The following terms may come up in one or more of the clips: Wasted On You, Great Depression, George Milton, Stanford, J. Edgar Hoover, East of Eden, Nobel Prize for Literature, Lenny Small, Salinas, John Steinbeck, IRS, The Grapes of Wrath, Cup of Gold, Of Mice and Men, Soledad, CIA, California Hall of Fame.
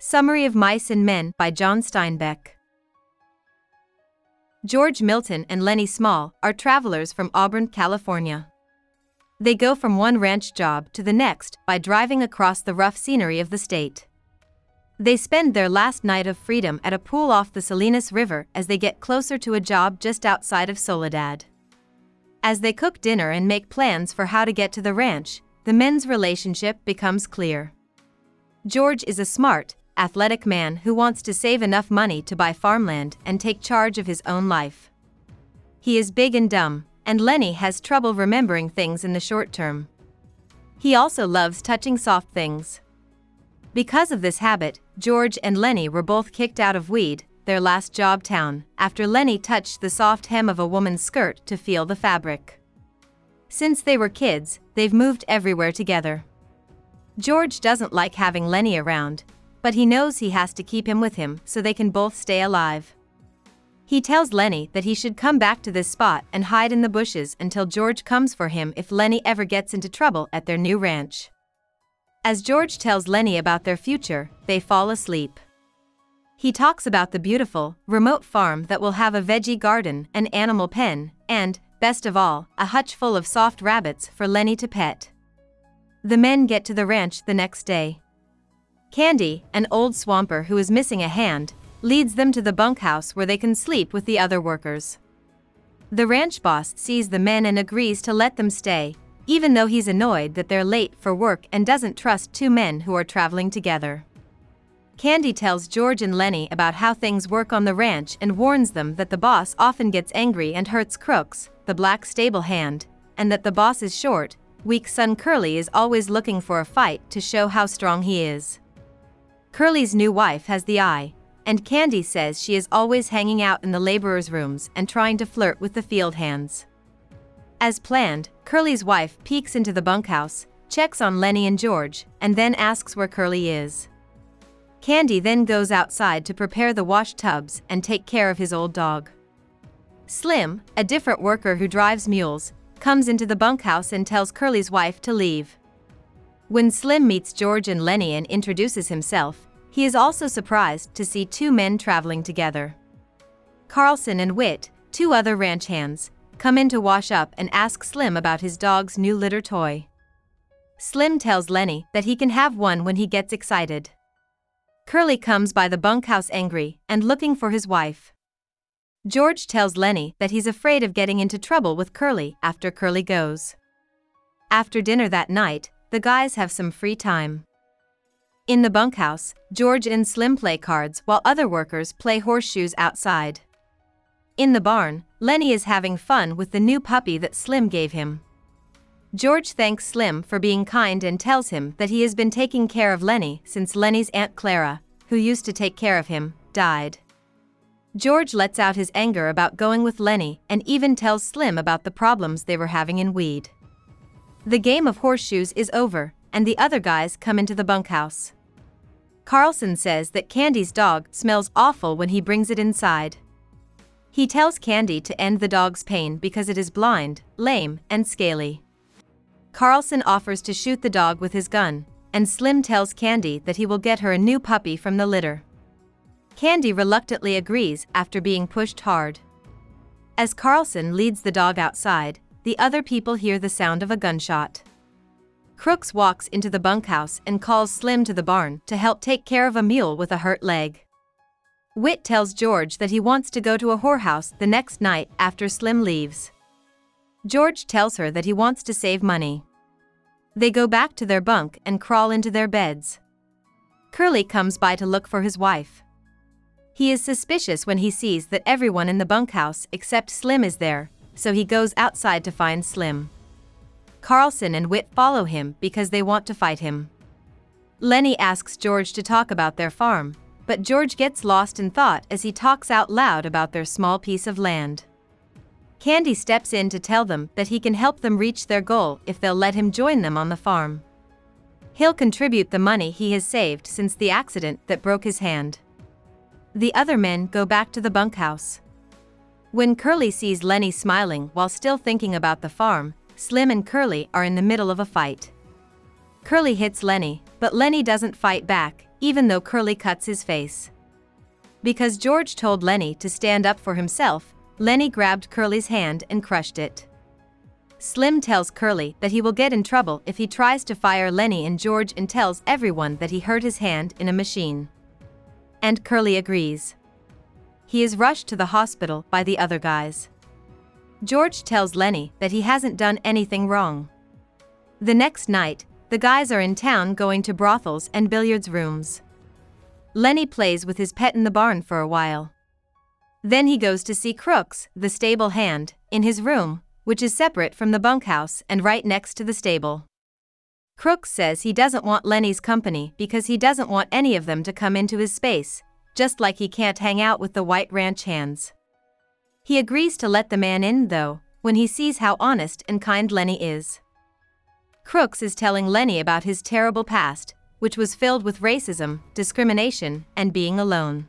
Summary of Mice and Men by John Steinbeck. George Milton and Lenny Small are travelers from Auburn, California. They go from one ranch job to the next by driving across the rough scenery of the state. They spend their last night of freedom at a pool off the Salinas River as they get closer to a job just outside of Soledad. As they cook dinner and make plans for how to get to the ranch, the men's relationship becomes clear. George is a smart, athletic man who wants to save enough money to buy farmland and take charge of his own life. He is big and dumb, and Lenny has trouble remembering things in the short term. He also loves touching soft things. Because of this habit, George and Lenny were both kicked out of Weed, their last job town, after Lenny touched the soft hem of a woman's skirt to feel the fabric. Since they were kids, they've moved everywhere together. George doesn't like having Lenny around, but he knows he has to keep him with him so they can both stay alive. He tells Lenny that he should come back to this spot and hide in the bushes until George comes for him if Lenny ever gets into trouble at their new ranch. As George tells Lenny about their future, they fall asleep. He talks about the beautiful, remote farm that will have a veggie garden, an animal pen, and, best of all, a hutch full of soft rabbits for Lenny to pet. The men get to the ranch the next day. Candy, an old swamper who is missing a hand, leads them to the bunkhouse where they can sleep with the other workers. The ranch boss sees the men and agrees to let them stay, even though he's annoyed that they're late for work and doesn't trust two men who are traveling together. Candy tells George and Lenny about how things work on the ranch and warns them that the boss often gets angry and hurts Crooks, the black stable hand, and that the boss is short, weak son Curly is always looking for a fight to show how strong he is. Curly's new wife has the eye, and Candy says she is always hanging out in the laborers' rooms and trying to flirt with the field hands. As planned, Curly's wife peeks into the bunkhouse, checks on Lenny and George, and then asks where Curly is. Candy then goes outside to prepare the wash tubs and take care of his old dog. Slim, a different worker who drives mules, comes into the bunkhouse and tells Curly's wife to leave. When Slim meets George and Lenny and introduces himself, he is also surprised to see two men traveling together. Carlson and Whit, two other ranch hands, come in to wash up and ask Slim about his dog's new litter toy. Slim tells Lenny that he can have one when he gets excited. Curly comes by the bunkhouse angry and looking for his wife. George tells Lenny that he's afraid of getting into trouble with Curly after Curly goes. After dinner that night, the guys have some free time. In the bunkhouse, George and Slim play cards while other workers play horseshoes outside. In the barn, Lenny is having fun with the new puppy that Slim gave him. George thanks Slim for being kind and tells him that he has been taking care of Lenny since Lenny's Aunt Clara, who used to take care of him, died. George lets out his anger about going with Lenny and even tells Slim about the problems they were having in Weed. The game of horseshoes is over, and the other guys come into the bunkhouse. Carlson says that Candy's dog smells awful when he brings it inside. He tells Candy to end the dog's pain because it is blind, lame, and scaly. Carlson offers to shoot the dog with his gun, and Slim tells Candy that he will get her a new puppy from the litter. Candy reluctantly agrees after being pushed hard. As Carlson leads the dog outside, the other people hear the sound of a gunshot. Crooks walks into the bunkhouse and calls Slim to the barn to help take care of a mule with a hurt leg. Whit tells George that he wants to go to a whorehouse the next night after Slim leaves. George tells her that he wants to save money. They go back to their bunk and crawl into their beds. Curly comes by to look for his wife. He is suspicious when he sees that everyone in the bunkhouse except Slim is there, so he goes outside to find Slim. Carlson and Whit follow him because they want to fight him. Lenny asks George to talk about their farm, but George gets lost in thought as he talks out loud about their small piece of land. Candy steps in to tell them that he can help them reach their goal if they'll let him join them on the farm. He'll contribute the money he has saved since the accident that broke his hand. The other men go back to the bunkhouse. When Curly sees Lenny smiling while still thinking about the farm, Slim and Curly are in the middle of a fight. Curly hits Lenny, but Lenny doesn't fight back, even though Curly cuts his face. Because George told Lenny to stand up for himself, Lenny grabbed Curly's hand and crushed it. Slim tells Curly that he will get in trouble if he tries to fire Lenny and George and tells everyone that he hurt his hand in a machine. And Curly agrees. He is rushed to the hospital by the other guys. George tells Lenny that he hasn't done anything wrong. The next night, the guys are in town going to brothels and billiards rooms. Lenny plays with his pet in the barn for a while. Then he goes to see Crooks, the stable hand, in his room, which is separate from the bunkhouse and right next to the stable. Crooks says he doesn't want Lenny's company because he doesn't want any of them to come into his space, just like he can't hang out with the White Ranch hands. He agrees to let the man in, though, when he sees how honest and kind Lenny is. Crooks is telling Lenny about his terrible past, which was filled with racism, discrimination, and being alone.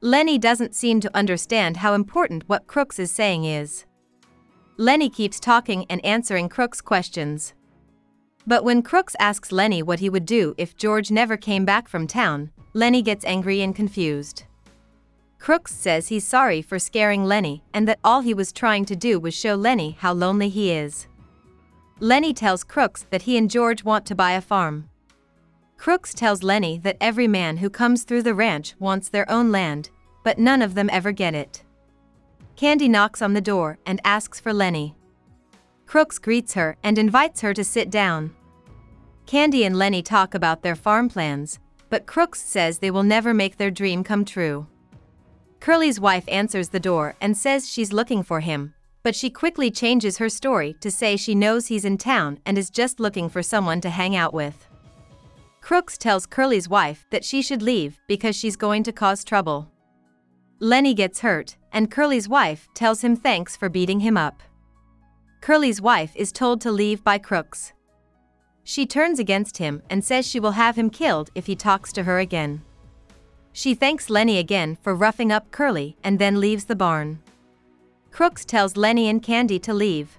Lenny doesn't seem to understand how important what Crooks is saying is. Lenny keeps talking and answering Crooks' questions. But when Crooks asks Lenny what he would do if George never came back from town, Lenny gets angry and confused. Crooks says he's sorry for scaring Lenny and that all he was trying to do was show Lenny how lonely he is. Lenny tells Crooks that he and George want to buy a farm. Crooks tells Lenny that every man who comes through the ranch wants their own land, but none of them ever get it. Candy knocks on the door and asks for Lenny. Crooks greets her and invites her to sit down. Candy and Lenny talk about their farm plans, but Crooks says they will never make their dream come true. Curly's wife answers the door and says she's looking for him, but she quickly changes her story to say she knows he's in town and is just looking for someone to hang out with. Crooks tells Curly's wife that she should leave because she's going to cause trouble. Lenny gets hurt, and Curly's wife tells him thanks for beating him up. Curly's wife is told to leave by Crooks. She turns against him and says she will have him killed if he talks to her again. She thanks Lenny again for roughing up Curly and then leaves the barn. Crooks tells Lenny and Candy to leave.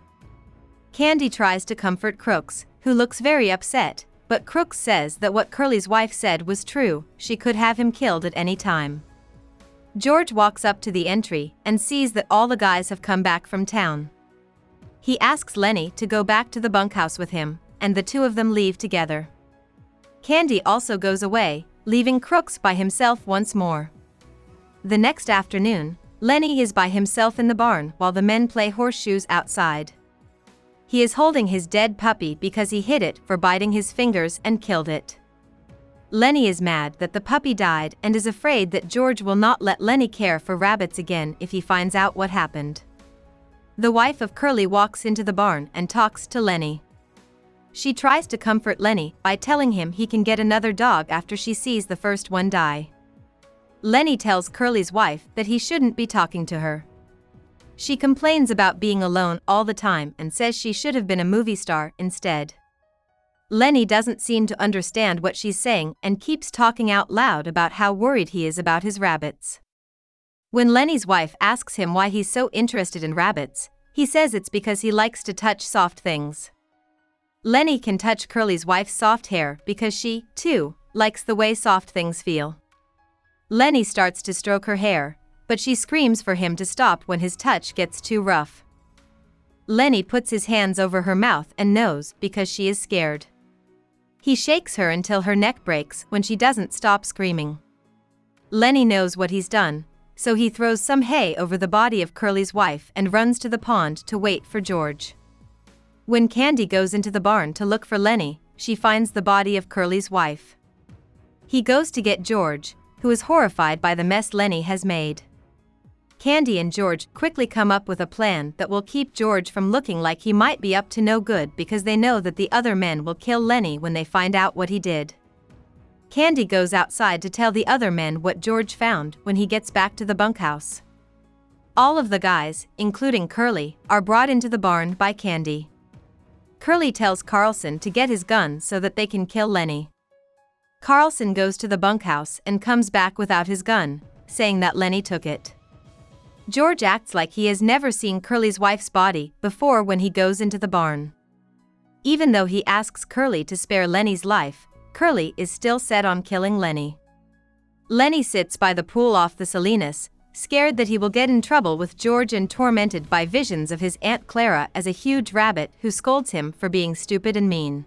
Candy tries to comfort Crooks, who looks very upset, but Crooks says that what Curly's wife said was true, she could have him killed at any time. George walks up to the entry and sees that all the guys have come back from town. He asks Lenny to go back to the bunkhouse with him, and the two of them leave together. Candy also goes away, leaving Crooks by himself once more. The next afternoon, Lenny is by himself in the barn while the men play horseshoes outside. He is holding his dead puppy because he hit it for biting his fingers and killed it. Lenny is mad that the puppy died and is afraid that George will not let Lenny care for rabbits again if he finds out what happened. The wife of Curly walks into the barn and talks to Lenny. She tries to comfort Lenny by telling him he can get another dog after she sees the first one die. Lenny tells Curly's wife that he shouldn't be talking to her. She complains about being alone all the time and says she should have been a movie star instead. Lenny doesn't seem to understand what she's saying and keeps talking out loud about how worried he is about his rabbits. When Lenny's wife asks him why he's so interested in rabbits, he says it's because he likes to touch soft things. Lenny can touch Curly's wife's soft hair because she, too, likes the way soft things feel. Lenny starts to stroke her hair, but she screams for him to stop when his touch gets too rough. Lenny puts his hands over her mouth and nose because she is scared. He shakes her until her neck breaks when she doesn't stop screaming. Lenny knows what he's done, so he throws some hay over the body of Curly's wife and runs to the pond to wait for George. When Candy goes into the barn to look for Lenny, she finds the body of Curly's wife. He goes to get George, who is horrified by the mess Lenny has made. Candy and George quickly come up with a plan that will keep George from looking like he might be up to no good because they know that the other men will kill Lenny when they find out what he did. Candy goes outside to tell the other men what George found when he gets back to the bunkhouse. All of the guys, including Curly, are brought into the barn by Candy. Curly tells Carlson to get his gun so that they can kill Lenny. Carlson goes to the bunkhouse and comes back without his gun, saying that Lenny took it. George acts like he has never seen Curly's wife's body before when he goes into the barn. Even though he asks Curly to spare Lenny's life, Curly is still set on killing Lenny. Lenny sits by the pool off the Salinas, scared that he will get in trouble with George and tormented by visions of his Aunt Clara as a huge rabbit who scolds him for being stupid and mean.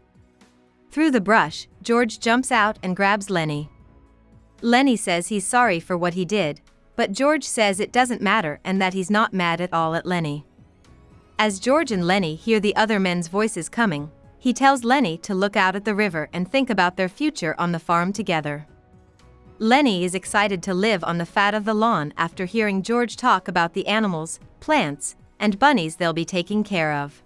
Through the brush, George jumps out and grabs Lenny. Lenny says he's sorry for what he did, but George says it doesn't matter and that he's not mad at all at Lenny. As George and Lenny hear the other men's voices coming, he tells Lenny to look out at the river and think about their future on the farm together. Lenny is excited to live on the fat of the lawn after hearing George talk about the animals, plants, and bunnies they'll be taking care of.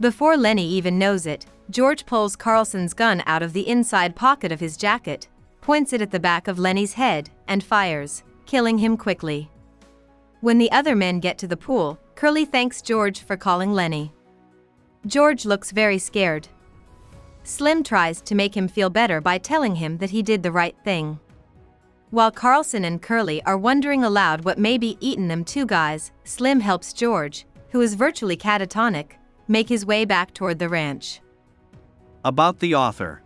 Before Lenny even knows it, George pulls Carlson's gun out of the inside pocket of his jacket, points it at the back of Lenny's head, and fires, killing him quickly. When the other men get to the pool, Curly thanks George for calling Lenny. George looks very scared. Slim tries to make him feel better by telling him that he did the right thing. While Carlson and Curly are wondering aloud what may be eating them two guys, Slim helps George, who is virtually catatonic, make his way back toward the ranch. About the author.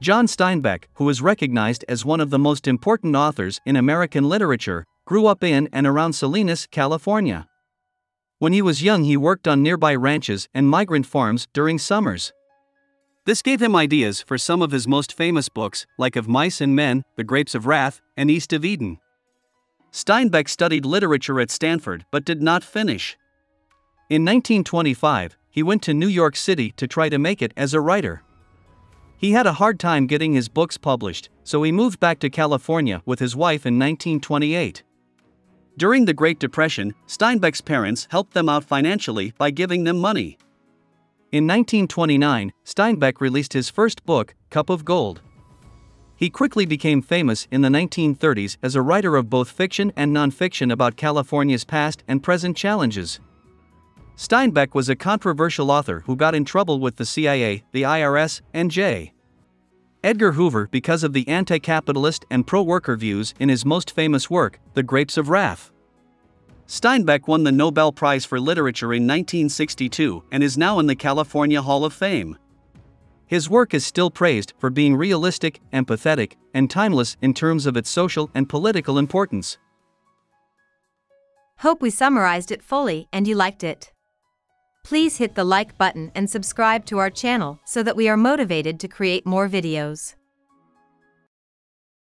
John Steinbeck, who is recognized as one of the most important authors in American literature, grew up in and around Salinas, California. When he was young, he worked on nearby ranches and migrant farms during summers. This gave him ideas for some of his most famous books, like Of Mice and Men, The Grapes of Wrath, and East of Eden. Steinbeck studied literature at Stanford but did not finish. In 1925, he went to New York City to try to make it as a writer. He had a hard time getting his books published, so he moved back to California with his wife in 1928. During the Great Depression, Steinbeck's parents helped them out financially by giving them money. In 1929, Steinbeck released his first book, Cup of Gold. He quickly became famous in the 1930s as a writer of both fiction and nonfiction about California's past and present challenges. Steinbeck was a controversial author who got in trouble with the CIA, the IRS, and J. Edgar Hoover because of the anti-capitalist and pro-worker views in his most famous work, The Grapes of Wrath. Steinbeck won the Nobel Prize for Literature in 1962 and is now in the California Hall of Fame. His work is still praised for being realistic, empathetic, and timeless in terms of its social and political importance. Hope we summarized it fully and you liked it. Please hit the like button and subscribe to our channel so that we are motivated to create more videos.